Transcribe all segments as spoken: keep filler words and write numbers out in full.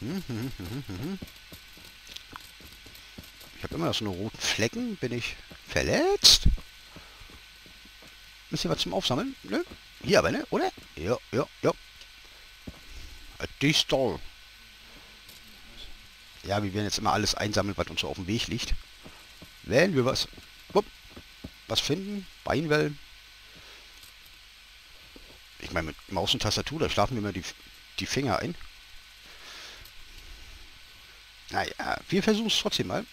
Ich habe immer noch so eine roten Flecken. Bin ich verletzt? Ist hier was zum Aufsammeln? Nö. Hier aber, ne? Oder? Ja, ja, ja. Die Stall. Ja, wir werden jetzt immer alles einsammeln, was uns so auf dem Weg liegt. Wenn wir was... Wupp, was finden? Beinwellen. Ich meine, mit Maus und Tastatur, da schlafen wir immer die, die Finger ein. Naja, wir versuchen es trotzdem mal.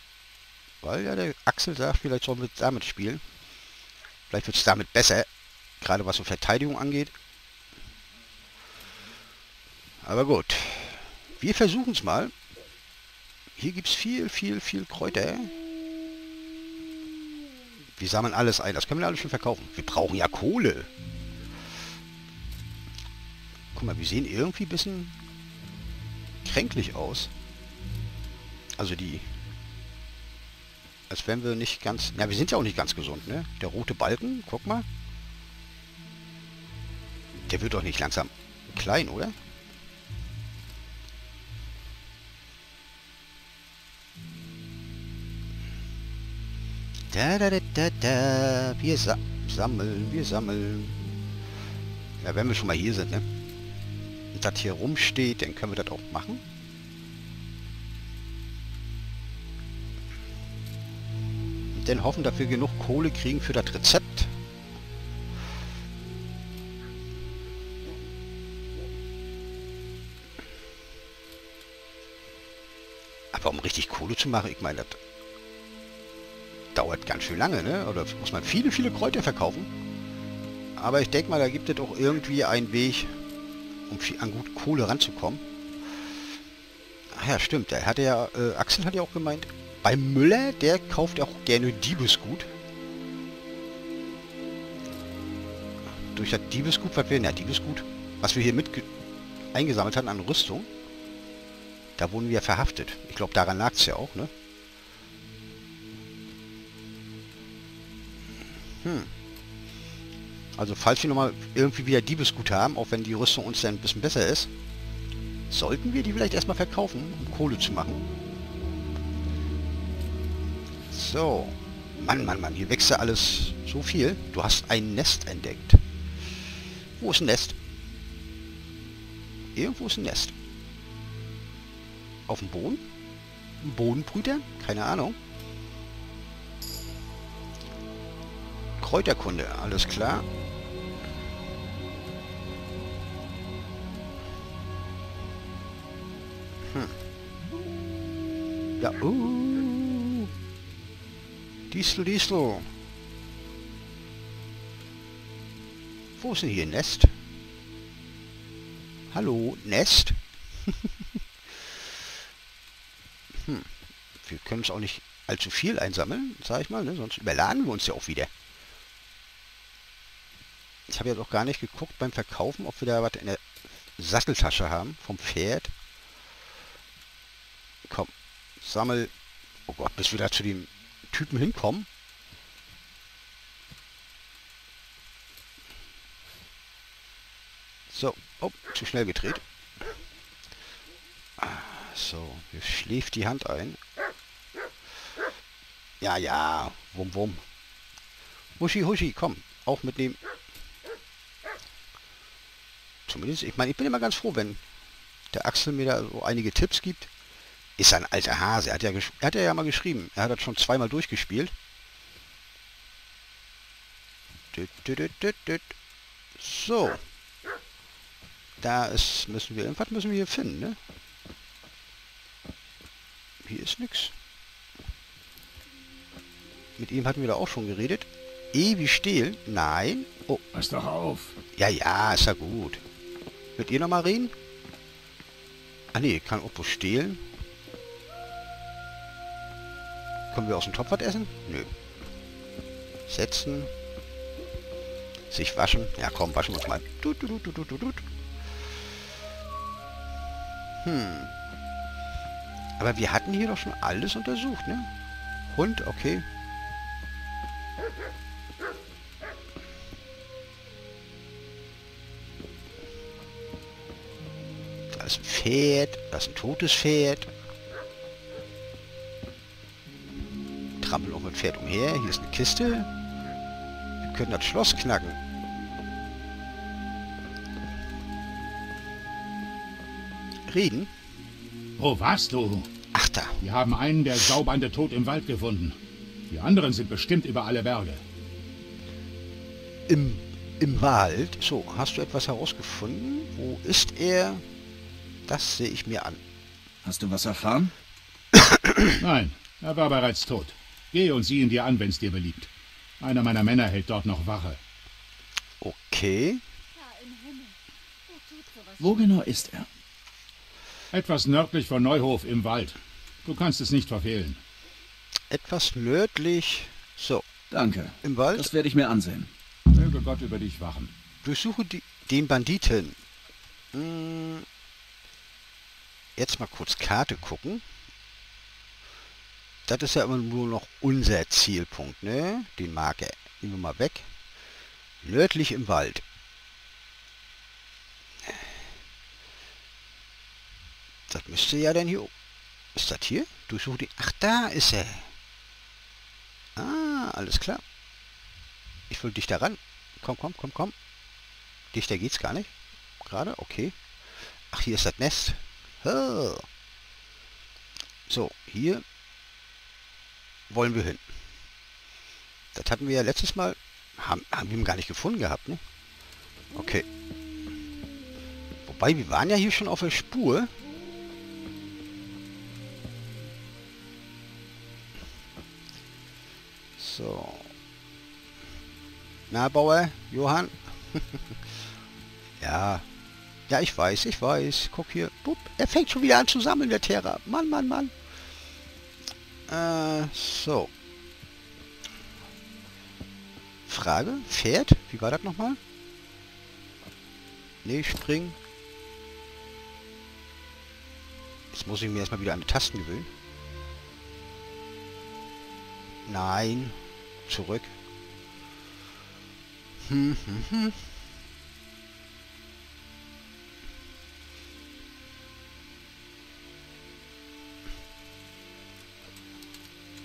Weil ja der Axel sagt, vielleicht sollen wir damit spielen. Vielleicht wird es damit besser. Gerade was so Verteidigung angeht. Aber gut. Wir versuchen es mal. Hier gibt es viel, viel, viel Kräuter. Wir sammeln alles ein. Das können wir alles schon verkaufen. Wir brauchen ja Kohle. Guck mal, wir sehen irgendwie ein bisschen kränklich aus. Also die... Als wären wir nicht ganz... Na, wir sind ja auch nicht ganz gesund, ne? Der rote Balken, guck mal. Der wird doch nicht langsam klein, oder? Da, da, da, da, da. Wir sa sammeln, wir sammeln. Ja, wenn wir schon mal hier sind, ne? Und das hier rumsteht, dann können wir das auch machen. Und dann hoffen, dass wir genug Kohle kriegen für das Rezept. Aber um richtig Kohle zu machen, ich meine, das dauert ganz schön lange, ne? Oder muss man viele, viele Kräuter verkaufen. Aber ich denke mal, da gibt es doch irgendwie einen Weg, um viel, an gut Kohle ranzukommen. Ach ja, stimmt. Der hatte ja, äh, Axel hat ja auch gemeint, bei Müller, der kauft auch gerne Diebesgut. Durch das Diebesgut, was wir, na, Diebesgut, was wir hier mit eingesammelt hatten an Rüstung, da wurden wir verhaftet. Ich glaube, daran lag es ja auch, ne? Hm. Also falls wir nochmal irgendwie wieder Diebesgut haben, auch wenn die Rüstung uns dann ein bisschen besser ist, sollten wir die vielleicht erstmal verkaufen, um Kohle zu machen. So. Mann, Mann, Mann, hier wächst ja alles so viel. Du hast ein Nest entdeckt. Wo ist ein Nest? Irgendwo ist ein Nest. Auf dem Boden? Ein Bodenbrüter? Keine Ahnung. Kräuterkunde, alles klar. Hm. Ja, uh. Diesel, Diesel. Wo ist denn hier Nest? Hallo, Nest? Hm. Wir können es auch nicht allzu viel einsammeln, sag ich mal, ne? Sonst überladen wir uns ja auch wieder. Ich habe ja doch gar nicht geguckt beim Verkaufen, ob wir da was in der Satteltasche haben, vom Pferd. Komm, sammel... Oh Gott, bis wir da zu dem Typen hinkommen. So, oh, zu schnell gedreht. So, hier schläft die Hand ein. Ja, ja, wum, wum. Huschi, huschi, komm, auch mitnehmen. Zumindest, ich meine, ich bin immer ganz froh, wenn der Axel mir da so einige Tipps gibt. Ist ein alter Hase. Er hat ja, er hat ja mal geschrieben. Er hat das schon zweimal durchgespielt. So. Da ist, müssen wir, irgendwas müssen wir hier finden, ne? Hier ist nichts. Mit ihm hatten wir da auch schon geredet. Ewig still. Nein. Oh. Pass doch auf. Ja, ja, ist ja gut. Mit ihr nochmal reden? Ah ne, kann Oppo stehlen. Können wir aus dem Topf was essen? Nö. Setzen. Sich waschen. Ja komm, waschen wir uns mal. Tut, tut, tut, tut, tut. Hm. Aber wir hatten hier doch schon alles untersucht, ne? Hund, okay. ist ein Pferd. Das ist ein totes Pferd. Trampel auch mit Pferd umher. Hier ist eine Kiste. Wir können das Schloss knacken. Reden? Wo warst du? Ach da. Wir haben einen der Saubande tot im Wald gefunden. Die anderen sind bestimmt über alle Berge. Im, im Wald? So, hast du etwas herausgefunden? Wo ist er? Das sehe ich mir an. Hast du was erfahren? Nein, er war bereits tot. Geh und sieh ihn dir an, wenn es dir beliebt. Einer meiner Männer hält dort noch Wache. Okay. Wo genau ist er? Etwas nördlich von Neuhof im Wald. Du kannst es nicht verfehlen. Etwas nördlich. So. Danke. Im Wald. Das werde ich mir ansehen. Möge Gott über dich wachen. Durchsuche die, den Banditen. Hm. Jetzt mal kurz Karte gucken. Das ist ja immer nur noch unser Zielpunkt, ne? Den Marker. Nehmen wir mal weg. Nördlich im Wald. Das müsste ja dann hier... Ist das hier? Durchsuche die... Ach, da ist er. Ah, alles klar. Ich will dichter ran. Komm, komm, komm, komm. Dichter geht's gar nicht. Gerade? Okay. Ach, hier ist das Nest. Oh. So, hier wollen wir hin. Das hatten wir ja letztes Mal... Haben, haben wir ihn gar nicht gefunden gehabt, ne? Okay. Wobei, wir waren ja hier schon auf der Spur... So. Na, Bauer, Johann? Ja. Ja, ich weiß, ich weiß. Guck hier. Bup, er fängt schon wieder an zu sammeln, der Terra. Mann, Mann, Mann. Äh, so. Frage? Pferd? Wie war das nochmal? Nee, springen. Jetzt muss ich mir erstmal wieder an die Tasten gewöhnen. Nein. Zurück. Hm, hm, hm.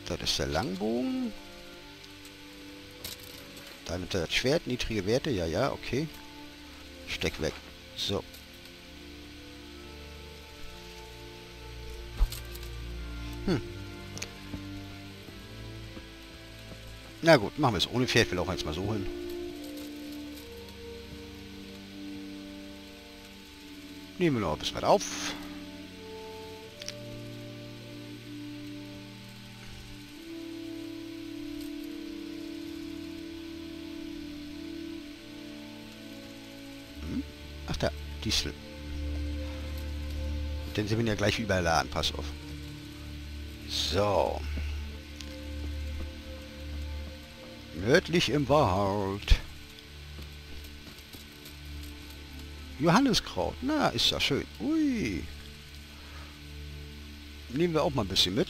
Das ist der Langbogen. Da nimmt er das Schwert. Niedrige Werte. Ja, ja, okay. Steck weg. So. Hm. Na gut, machen wir es ohne Pferd. Wir laufen jetzt mal so hin. Nehmen wir noch ein bisschen weit auf. Hm? Ach da, Diesel. Denn sind wir ja gleich überladen. Pass auf. So. Nördlich im Wald. Johanniskraut. Na, ist ja schön. Ui. Nehmen wir auch mal ein bisschen mit.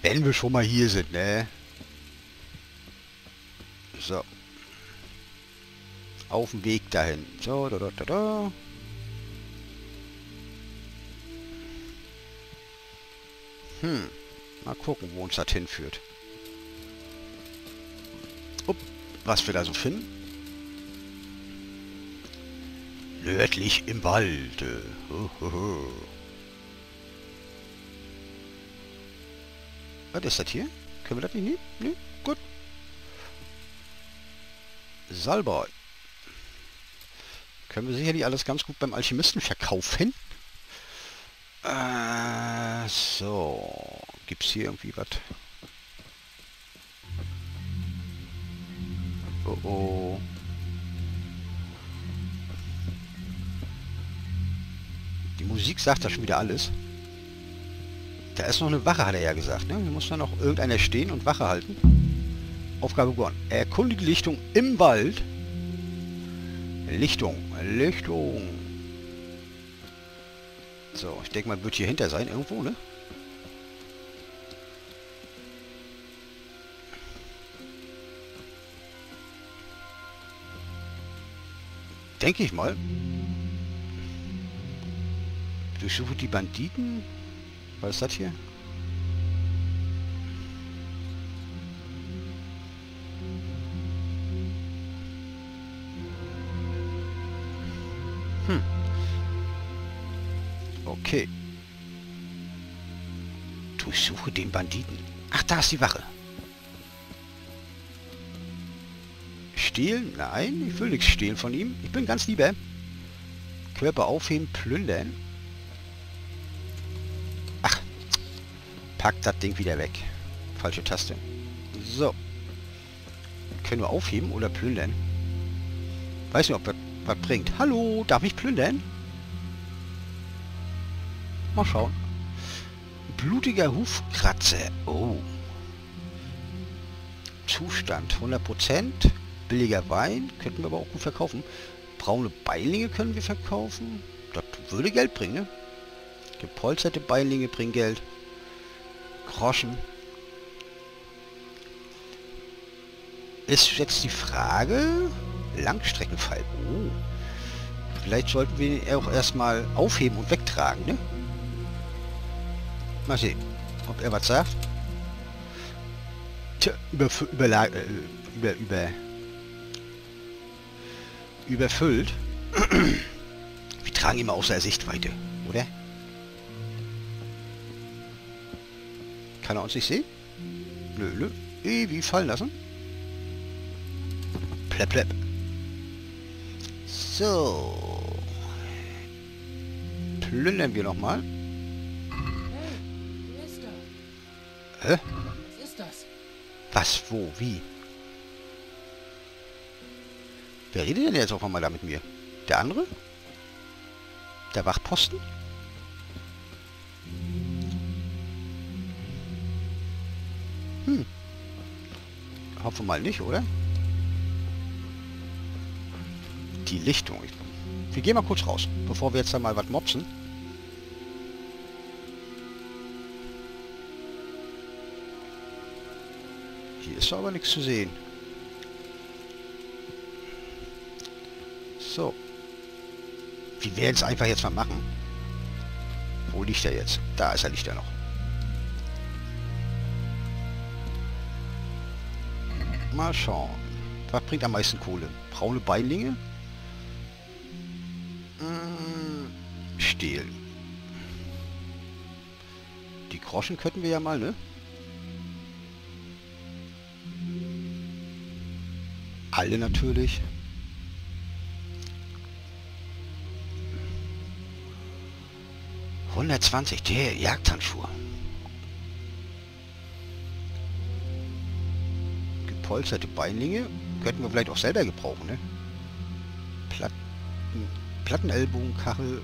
Wenn wir schon mal hier sind, ne? So. Auf dem Weg dahin. So, da, da, da, da. Hm. Mal gucken, wo uns das hinführt. Was wir da so finden. Nördlich im Walde. Ho, ho, ho. Was ist das hier? Können wir das nicht nehmen? Nee? Gut. Salbei. Können wir sicherlich alles ganz gut beim Alchemisten verkaufen. Äh, so. Gibt es hier irgendwie was? Oh, oh. Die Musik sagt da schon wieder alles. Da ist noch eine Wache, hat er ja gesagt. Ne? Da muss da noch irgendeiner stehen und Wache halten. Aufgabe begonnen. Erkundige Lichtung im Wald. Lichtung. Lichtung. So, ich denke mal, wird hier hinter sein. Irgendwo, ne? Denke ich mal. Durchsuche die Banditen? Was ist das hier? Hm. Okay. Durchsuche den Banditen. Ach, da ist die Wache. Stehlen? Nein, ich will nichts stehlen von ihm. Ich bin ganz lieber. Körper aufheben, plündern. Ach. Pack das Ding wieder weg. Falsche Taste. So. Können wir aufheben oder plündern? Weiß nicht, ob das was bringt. Hallo, darf ich plündern? Mal schauen. Blutiger Hufkratzer. Oh. Zustand hundert Prozent. Billiger Wein. Könnten wir aber auch gut verkaufen. Braune Beilinge können wir verkaufen. Das würde Geld bringen, ne? Gepolsterte Beilinge bringen Geld. Groschen. Ist jetzt die Frage... Langstreckenfall. Oh. Vielleicht sollten wir ihn auch erstmal aufheben und wegtragen, ne? Mal sehen, ob er was sagt. Tja, über, über, über, über, überfüllt. Wir tragen ihn mal außer Sichtweite, oder? Kann er uns nicht sehen? Nö, nö. Ewig fallen lassen. Plepp, plepp. So. Plündern wir nochmal. Hey, Mister. Hä? Was ist das? Was, wo, wie? Wer redet denn jetzt auf einmal da mit mir? Der andere? Der Wachposten? Hm. Hoffen wir mal nicht, oder? Die Lichtung. Wir gehen mal kurz raus, bevor wir jetzt da mal was mopsen. Hier ist aber nichts zu sehen. So. Wir werden es einfach jetzt mal machen. Wo liegt er jetzt? Da ist er, liegt er noch. Mal schauen. Was bringt am meisten Kohle? Braune Beilinge? Stehlen. Die Groschen könnten wir ja mal, ne? Alle natürlich. hundertzwanzig, der Jagdhandschuhe. Gepolsterte Beinlinge könnten wir vielleicht auch selber gebrauchen, ne? Platten, Plattenellbogenkachel.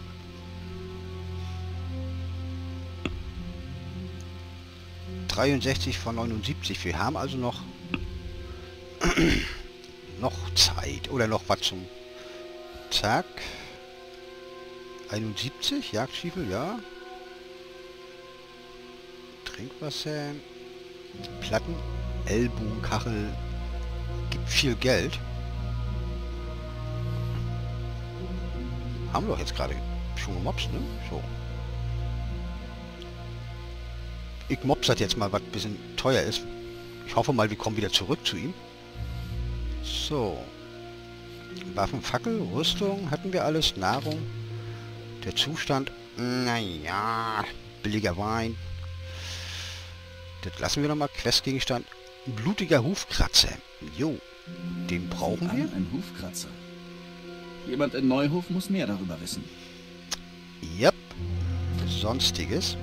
dreiundsechzig von neunundsiebzig. Wir haben also noch noch Zeit. Oder noch was zum... Zack. einundsiebzig. Jagdstiefel, ja. Trinkwasser. Platten. Ellbogenkachel. Gibt viel Geld. Haben wir doch jetzt gerade schon gemobst, ne? So. Ich mobs das jetzt mal, was ein bisschen teuer ist. Ich hoffe mal, wir kommen wieder zurück zu ihm. So. Waffen, Fackel, Rüstung, hatten wir alles. Nahrung. Der Zustand. Naja. Billiger Wein. Das lassen wir nochmal. Questgegenstand. Blutiger Hufkratzer. Jo. Den brauchen wir. Ein Hufkratzer. Jemand in Neuhof muss mehr darüber wissen. Yep. Sonstiges.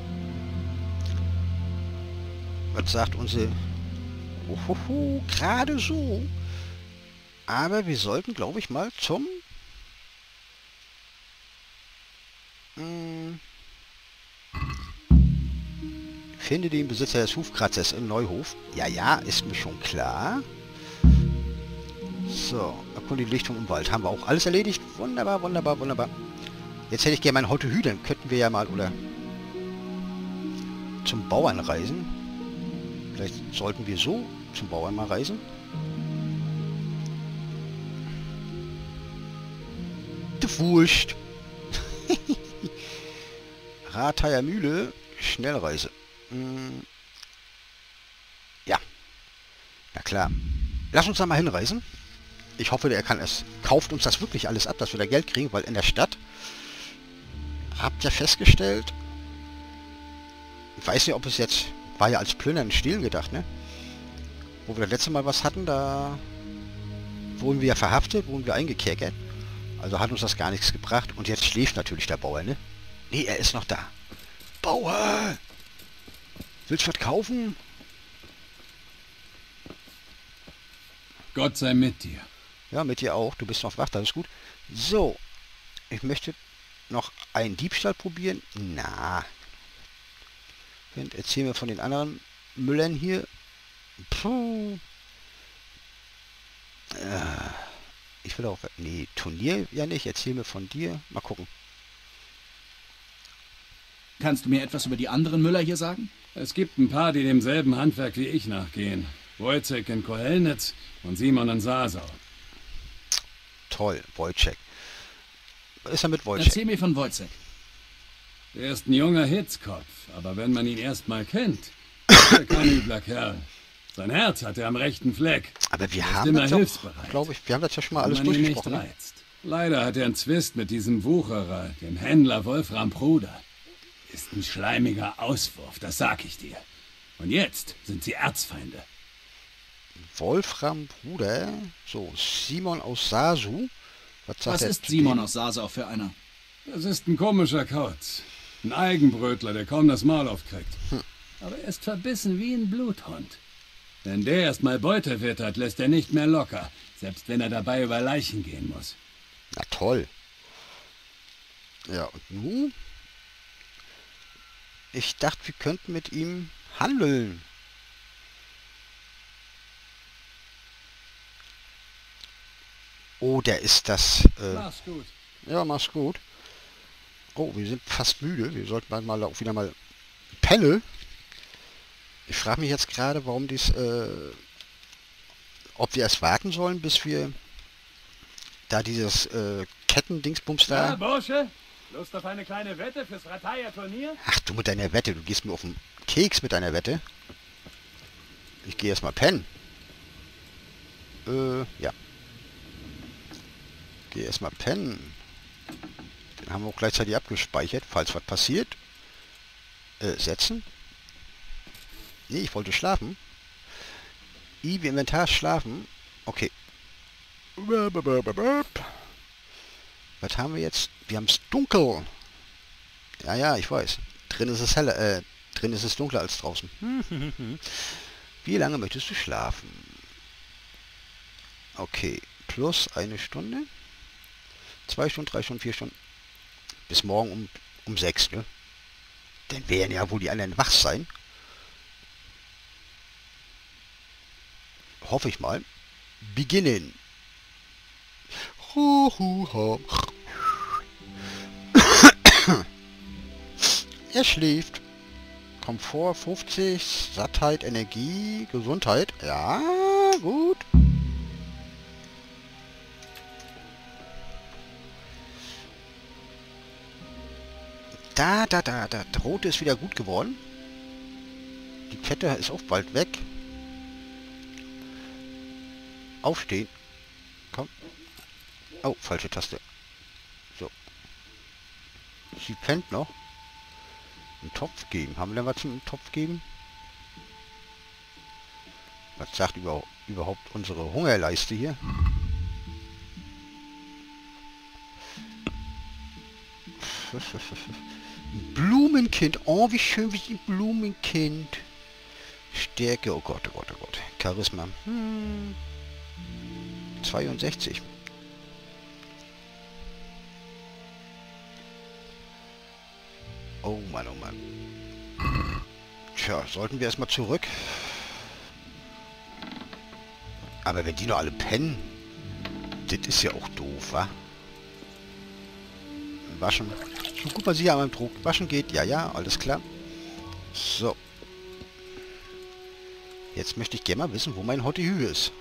Was sagt unsere... Ohoho, gerade so. Aber wir sollten, glaube ich, mal zum... Hm. Finde den Besitzer des Hufkratzers in Neuhof. Ja, ja, ist mir schon klar. So, erkundige die Lichtung im Wald. Haben wir auch alles erledigt. Wunderbar, wunderbar, wunderbar. Jetzt hätte ich gerne meinen Hotehü, dann könnten wir ja mal, oder... zum Bauern reisen. Vielleicht sollten wir so zum Bauern mal reisen. Die Wurst. Rathaer Mühle, Schnellreise. Hm. Ja. Na klar. Lass uns da mal hinreisen. Ich hoffe, er kann es. Kauft uns das wirklich alles ab, dass wir da Geld kriegen, weil in der Stadt habt ihr festgestellt, ich weiß nicht, ob es jetzt, war ja als Plündern und Stehlen gedacht, ne? Wo wir das letzte Mal was hatten, da wurden wir verhaftet, wurden wir eingekerkert. Also hat uns das gar nichts gebracht. Und jetzt schläft natürlich der Bauer, ne? Nee, er ist noch da. Bauer! Willst du was kaufen? Gott sei mit dir. Ja, mit dir auch. Du bist noch wach, das ist gut. So. Ich möchte noch einen Diebstahl probieren. Na. Und erzählen wir von den anderen Müllern hier. Puh. Äh, ich will auch... Nee, Turnier ja nicht. Erzähl mir von dir. Mal gucken. Kannst du mir etwas über die anderen Müller hier sagen? Es gibt ein paar, die demselben Handwerk wie ich nachgehen. Wolczek in Kohelnitz und Simon in Sasau. Toll, Wolczek. Was ist er mit Wolczek? Erzähl mir von Wolczek. Er ist ein junger Hitzkopf, aber wenn man ihn erstmal kennt, ist er kein übler Kerl. Sein Herz hat er am rechten Fleck. Aber wir er haben immer hilfsbereit. Glaube ich, wir haben das ja schon mal alles durchgesprochen. Ne? Leider hat er einen Zwist mit diesem Wucherer, dem Händler Wolfram Bruder. Ist ein schleimiger Auswurf, das sag ich dir. Und jetzt sind sie Erzfeinde. Wolfram Bruder, so Simon aus Sasau. Was, sagt Was er ist Simon dem? Aus Sasau für einer? Das ist ein komischer Kauz. Ein Eigenbrötler, der kaum das Maul aufkriegt. Hm. Aber er ist verbissen wie ein Bluthund. Wenn der erstmal Beute wittert, lässt er nicht mehr locker. Selbst wenn er dabei über Leichen gehen muss. Na toll. Ja, und nun? Ich dachte, wir könnten mit ihm handeln. Oder ist das... Äh, mach's gut. Ja, mach's gut. Oh, wir sind fast müde. Wir sollten mal auch wieder mal Pelle. Ich frage mich jetzt gerade, warum dies... Äh, ob wir erst warten sollen, bis wir da dieses äh, Kettendingsbums da... Ja, Bursche, Lust auf eine kleine Wette fürs Rathaer-Turnier? Ach du mit deiner Wette, du gehst mir auf den Keks mit deiner Wette. Ich gehe erstmal pennen. Äh, ja. Gehe erstmal pennen. Den haben wir auch gleichzeitig abgespeichert, falls was passiert. Äh, setzen. Nee, ich wollte schlafen. I wie Inventar schlafen. Okay. Was haben wir jetzt? Wir haben es dunkel. Ja, ja, ich weiß. Drin ist es heller, äh, drin ist es dunkler als draußen. Wie lange möchtest du schlafen? Okay. Plus eine Stunde. Zwei Stunden, drei Stunden, vier Stunden. Bis morgen um, um sechs, ne? Dann werden ja wohl die anderen wach sein. Hoffe ich mal. Beginnen. Hu, hu, hu. Er schläft. Komfort fünfzig, Sattheit, Energie, Gesundheit. Ja, gut. Da, da, da, da. Der Rote ist wieder gut geworden. Die Kette ist auch bald weg. Aufstehen. Komm. Oh, falsche Taste. So. Sie pennt noch. Einen Topf geben. Haben wir denn was zum Topf geben? Was sagt über, überhaupt unsere Hungerleiste hier? Blumenkind. Oh, wie schön, wie die Blumenkind. Stärke. Oh Gott, oh Gott, oh Gott. Charisma. Hm. zweiundsechzig. Oh Mann, oh Mann. Tja, sollten wir erstmal zurück. Aber wenn die noch alle pennen, das ist ja auch doof, wa? Waschen. So gut man sie ja an meinem Druck. Waschen geht. Ja, ja, alles klar. So. Jetzt möchte ich gerne mal wissen, wo mein Hottihü ist.